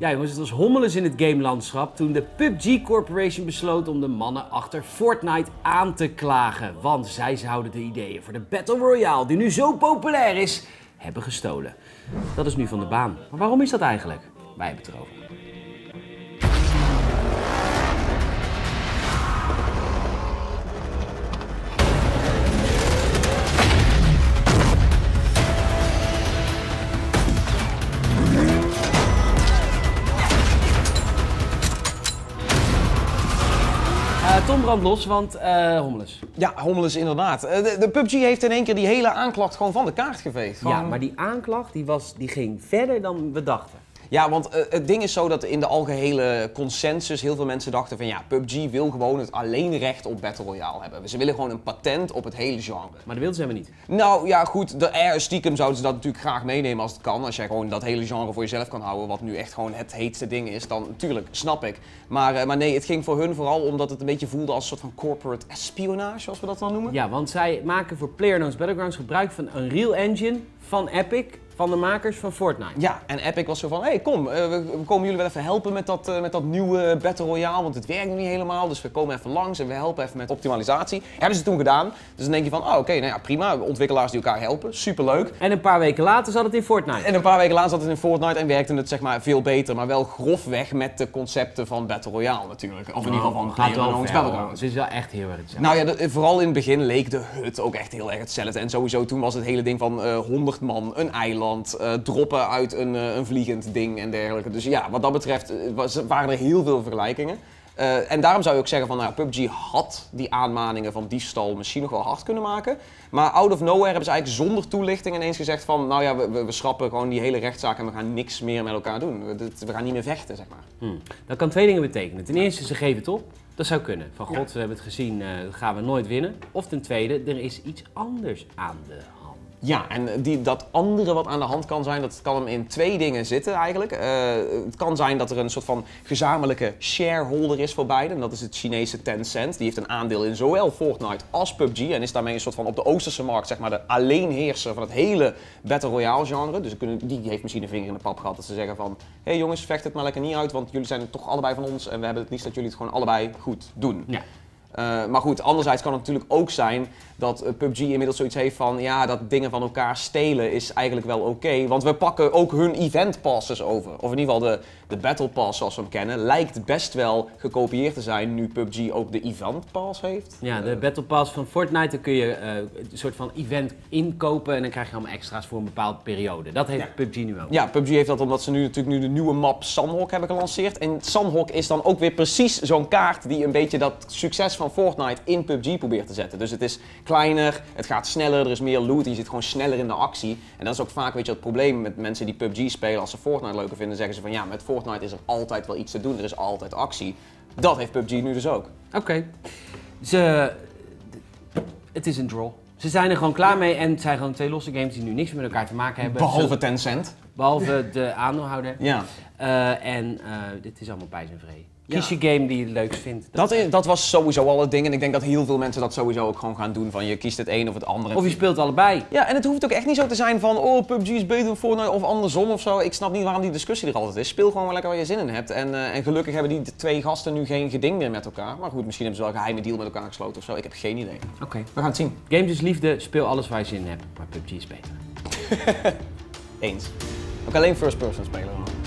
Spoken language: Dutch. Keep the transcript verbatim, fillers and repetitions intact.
Ja jongens, het was hommeles in het gamelandschap toen de P U B G Corporation besloot om de mannen achter Fortnite aan te klagen. Want zij zouden de ideeën voor de Battle Royale, die nu zo populair is, hebben gestolen. Dat is nu van de baan. Maar waarom is dat eigenlijk? Wij hebben het erover. Tom, brandt los, want uh, hommeles. Ja, hommeles inderdaad. De, de P U B G heeft in één keer die hele aanklacht gewoon van de kaart geveegd. Gewoon... Ja, maar die aanklacht die was, die ging verder dan we dachten. Ja, want uh, het ding is zo dat in de algehele consensus heel veel mensen dachten van ja, P U B G wil gewoon het alleenrecht op Battle Royale hebben. Ze willen gewoon een patent op het hele genre. Maar dat wilden ze helemaal niet. Nou ja, goed, de, stiekem zouden ze dat natuurlijk graag meenemen als het kan. Als jij gewoon dat hele genre voor jezelf kan houden, wat nu echt gewoon het heetste ding is, dan natuurlijk, snap ik. Maar, uh, maar nee, het ging voor hun vooral omdat het een beetje voelde als een soort van corporate espionage, zoals we dat dan noemen. Ja, want zij maken voor PlayerUnknown's Battlegrounds gebruik van Unreal Engine van Epic. Van de makers van Fortnite. Ja, en Epic was zo van, hé hey, kom, uh, we, we komen jullie wel even helpen met dat, uh, met dat nieuwe Battle Royale, want het werkt nog niet helemaal, dus we komen even langs en we helpen even met optimalisatie. Hebben ze toen gedaan, dus dan denk je van, oh, oké, okay, nou ja, prima, ontwikkelaars die elkaar helpen, superleuk. En een paar weken later zat het in Fortnite. En een paar weken later zat het in Fortnite en werkte het zeg maar veel beter, maar wel grofweg met de concepten van Battle Royale natuurlijk. Of in ieder geval van PlayerUnknown's Battlegrounds. Het is wel echt heel erg hetzelfde. Nou ja, de, vooral in het begin leek de hut ook echt heel erg hetzelfde. En sowieso toen was het hele ding van uh, honderd man, een eiland. Uh, droppen uit een, uh, een vliegend ding en dergelijke. Dus ja, wat dat betreft was, waren er heel veel vergelijkingen. Uh, en daarom zou je ook zeggen van, nou, P U B G had die aanmaningen van diefstal misschien nog wel hard kunnen maken. Maar out of nowhere hebben ze eigenlijk zonder toelichting ineens gezegd van, nou ja, we, we schrappen gewoon die hele rechtszaak en we gaan niks meer met elkaar doen. We, we gaan niet meer vechten, zeg maar. Hmm. Dat kan twee dingen betekenen. Ten eerste, ze geven het op. Dat zou kunnen. Van, god, we hebben het gezien, uh, gaan we nooit winnen. Of ten tweede, er is iets anders aan de hand. Ja, en die, dat andere wat aan de hand kan zijn, dat kan hem in twee dingen zitten eigenlijk. Uh, het kan zijn dat er een soort van gezamenlijke shareholder is voor beiden. En dat is het Chinese Tencent. Die heeft een aandeel in zowel Fortnite als P U B G. En is daarmee een soort van op de Oosterse markt, zeg maar, de alleenheerser van het hele Battle Royale genre. Dus die heeft misschien een vinger in de pap gehad dat ze zeggen van, hé hey jongens, vecht het maar lekker niet uit, want jullie zijn het toch allebei van ons. En we hebben het liefst dat jullie het gewoon allebei goed doen. Ja. Uh, maar goed, anderzijds kan het natuurlijk ook zijn dat P U B G inmiddels zoiets heeft van, ja, dat dingen van elkaar stelen is eigenlijk wel oké, okay, want we pakken ook hun event passes over. Of in ieder geval de, de battle pass zoals we hem kennen, lijkt best wel gekopieerd te zijn nu P U B G ook de event pass heeft. Ja, de battle pass van Fortnite, daar kun je uh, een soort van event inkopen en dan krijg je allemaal extra's voor een bepaalde periode. Dat heeft ja. P U B G nu ook. Ja, P U B G heeft dat omdat ze nu natuurlijk nu de nieuwe map Sanhok hebben gelanceerd. En Sanhok is dan ook weer precies zo'n kaart die een beetje dat succes van Fortnite in P U B G probeert te zetten. Dus het is kleiner, het gaat sneller, er is meer loot, je zit gewoon sneller in de actie. En dat is ook vaak, weet je, het probleem met mensen die P U B G spelen. Als ze Fortnite leuker vinden, zeggen ze van ja, met Fortnite is er altijd wel iets te doen, er is altijd actie. Dat heeft P U B G nu dus ook. Oké. Okay. Ze... Het is een draw. Ze zijn er gewoon klaar mee en het zijn gewoon twee losse games die nu niks meer met elkaar te maken hebben. Behalve Tencent. Behalve de aandeelhouder. Ja. Uh, en uh, dit is allemaal pijs en vree. Kies je game die je het leukst vindt. Dat, dat, is, dat was sowieso al het ding en ik denk dat heel veel mensen dat sowieso ook gewoon gaan doen van je kiest het een of het andere. Of je speelt allebei. Ja, en het hoeft ook echt niet zo te zijn van oh, P U B G is beter dan Fortnite of andersom of zo. Ik snap niet waarom die discussie er altijd is. Speel gewoon lekker waar je zin in hebt en, uh, en gelukkig hebben die twee gasten nu geen geding meer met elkaar. Maar goed, misschien hebben ze wel een geheime deal met elkaar gesloten of zo. Ik heb geen idee. Oké. Okay. We gaan het zien. Games is liefde, speel alles waar je zin in hebt, maar P U B G is beter. Eens. Ook alleen first person spelen.